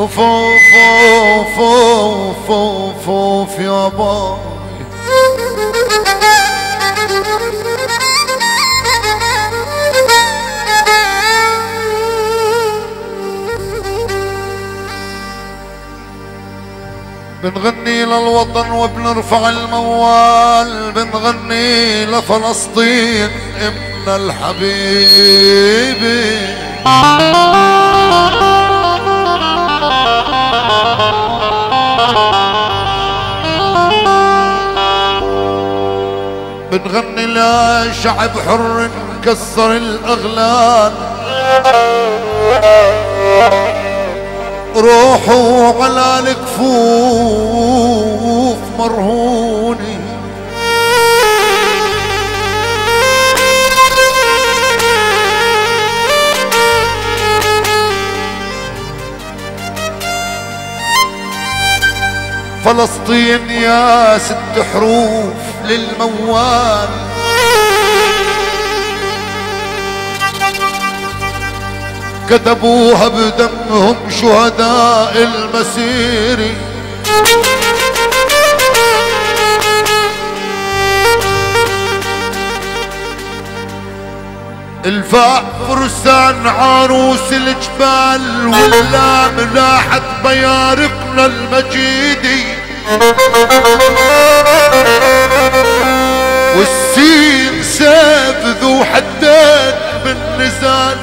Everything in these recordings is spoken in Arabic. اوف اوف اوف اوف اوف اوف يا باي. بنغني للوطن وبنرفع الموال، بنغني لفلسطين امنا الحبيبة. بنغني لشعب حر مكسر الاغلال، روحوا على الكفوف مرهوني. فلسطين يا ست حروف للموال، كتبوها بدمهم شهداء المسيري. الفاء فرسان عروس الجبال، واللام لاحت بيارقنا المجيدي. والسين سيف ذو حدين بالنزال،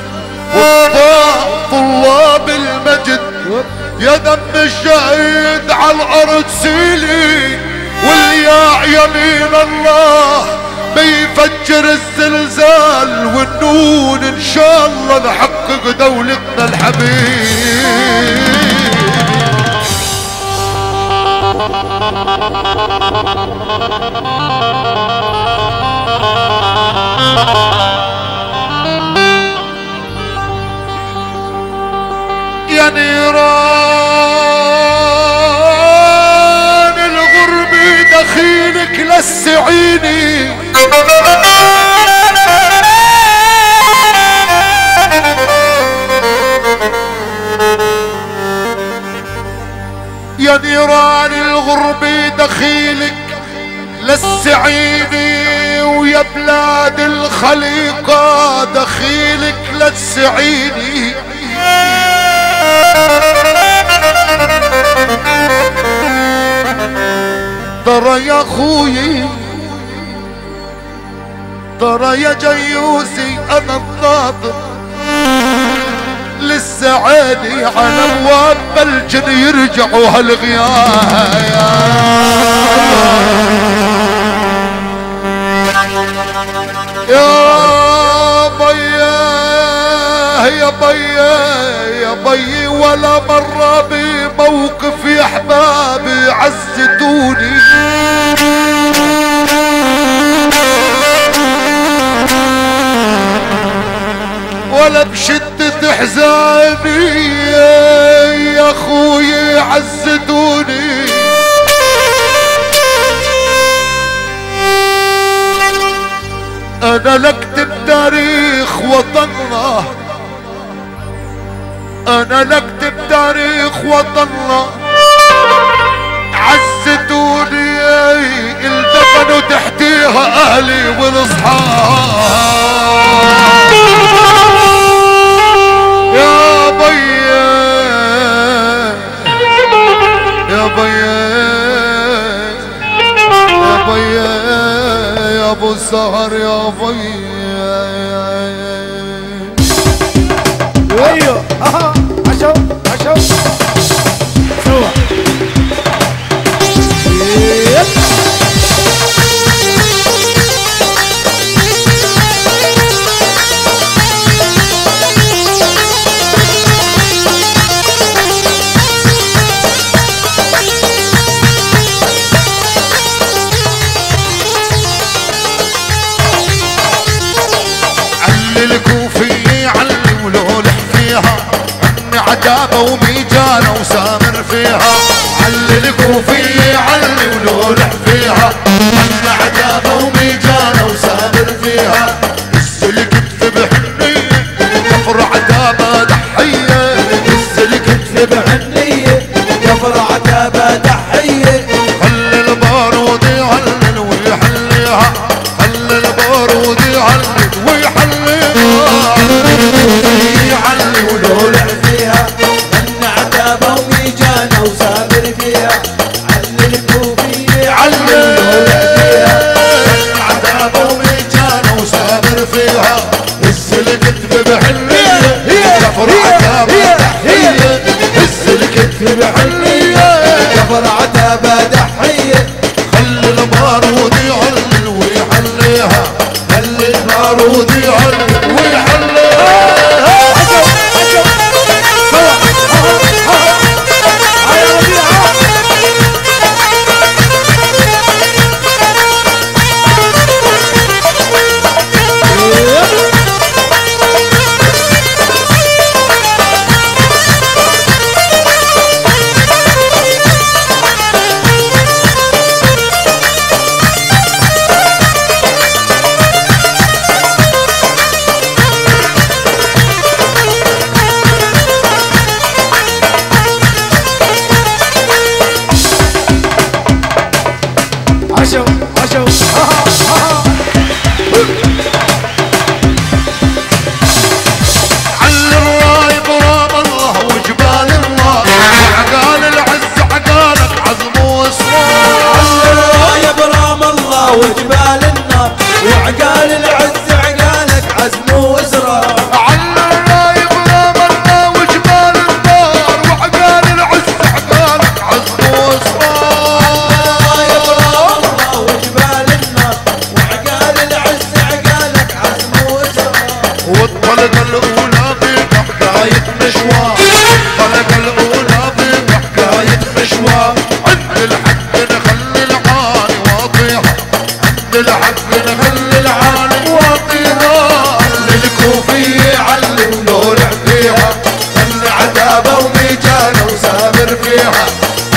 والطاء طلاب المجد. يا دم الشهيد على الارض سيلي، والياء يمين الله بيفجر الزلزال. والنون ان شاء الله نحقق دولتنا الحبيب. يا نيران الغربة دخيلك لسعيني، يا نيران الغربة دخيلك للسعيدي. ويا بلاد الخليقة دخيلك للسعيدي. ترى يا خويي ترى يا جيوسي أنا الناظر للسعادي. على ابواب الجن يرجعوا هالغياب. يا بياه يا بياه يا بيي، ولا مرة بموقف يا حبابي عزتوني. ولا بشدة حزاني يا اخوي عزتوني. انا لكتب تاريخ وطننا، انا لكتب تاريخ وطننا. عزتوني الدفنوا تحتيها اهلي والاصحاب. يا بيا يا بيا يا بيا يا ابو السهر يا بيا. ايوه اها عشو عشو سوا. عتابة وميجانة وسامر فيها، علي الكوفية علي ولولح فيها. عنا عتابة وميجانة وسامر فيها، نزل كتف بحنية الكفر عتابة ضحية. نزل كتف بحنية مشوار، الطريقة الأولى من حكاية مشوار، عند الحق نخلي العالي واطيها، عند الحق نخلي العالي واطيها، اللي الكوفية علمنو نحكيها، من عتبة وميجانة وسافر فيها،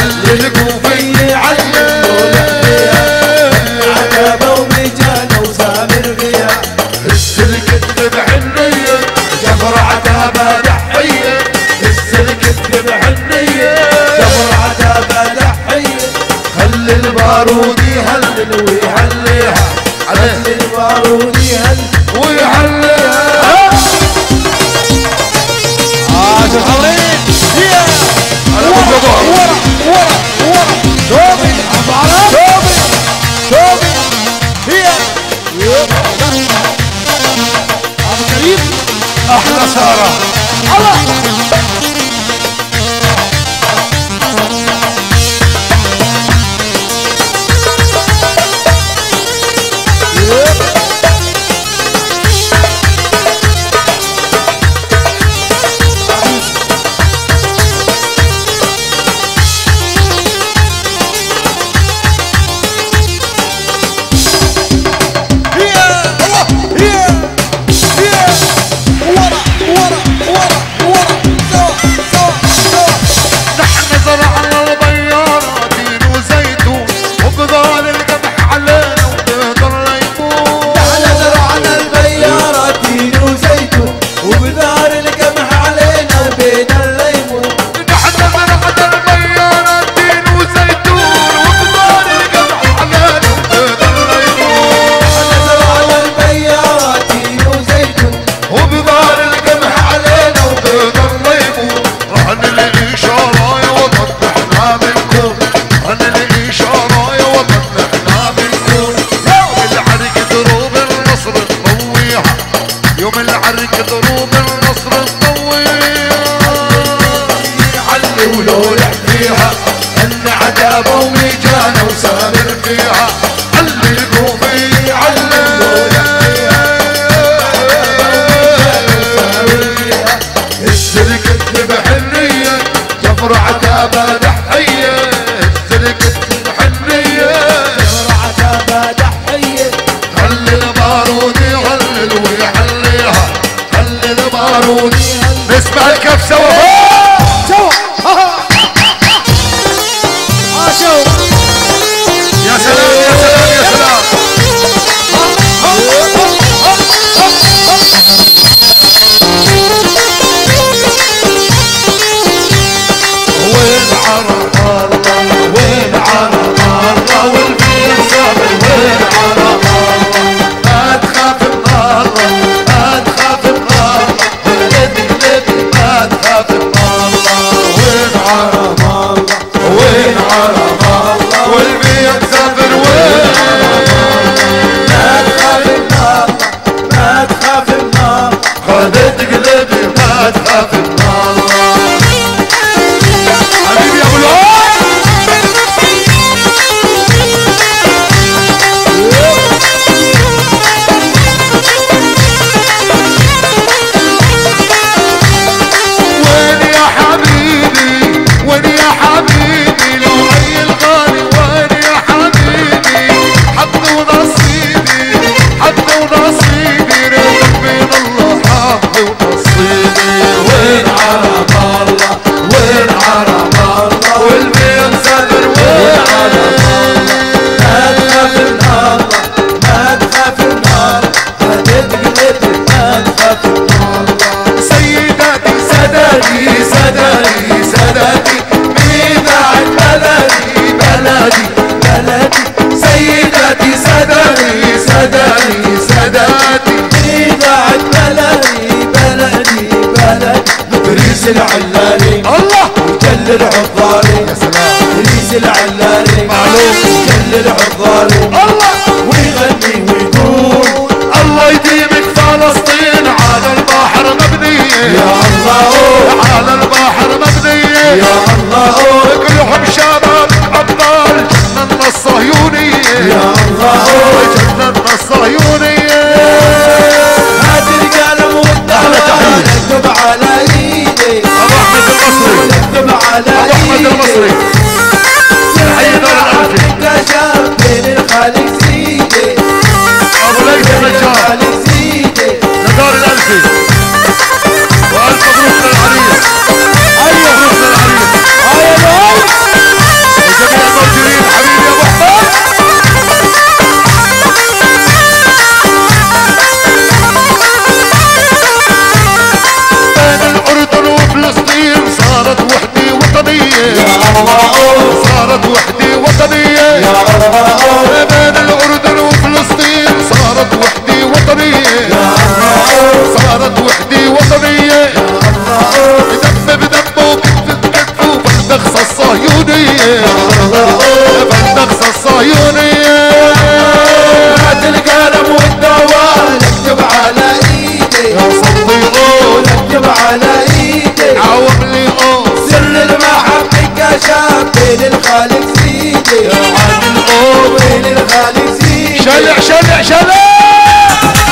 اللي الكوفية علمنو نحكيها، من عتبة وميجانة وسافر فيها، السلك تبعنية جبر عتبة دحية، السلك تبعنية جبر عتبة دحية، خلي البارود يهلل ويحليها، خلي البارود يهلل ويحليها. احلى سهرة ادريس العلاري الله وجلل عطاري، يا سلام ادريس العلاري معلوم وجلل عطاري الله، ويغني ويقول الله يديمك فلسطين على البحر مبنيه، يا الله على البحر مبنيه، يا الله كلهم شباب ابطال جننا الصهيونيه، يا الله جننا الصهيونيه، هات القلم والدعوه نكتب على ايدي. العلاري احمد المصري حي دار العرفي اكتشفت من الخالق سيدي ابو ليث النجار نجار العرفي. والف مبروك للعريس، الف مبروك للعريس وجميع الموجودين. حبيبي يا ابو احمد صارت وحدي وطنية، بين الأردن وفلسطين صارت وحدي وطنية، صارت وحدي وطنية، بدم بدم وكتف بكتف وبالنخسة الصهيونية، بالنخسة الصهيونية. هات القلم والدواء نكتب على إيدي، نكتب على إيدي، عوم لي سر المحبة بين الخالق سيدي، وبين الخالق سيدي. شلع شلع شلع.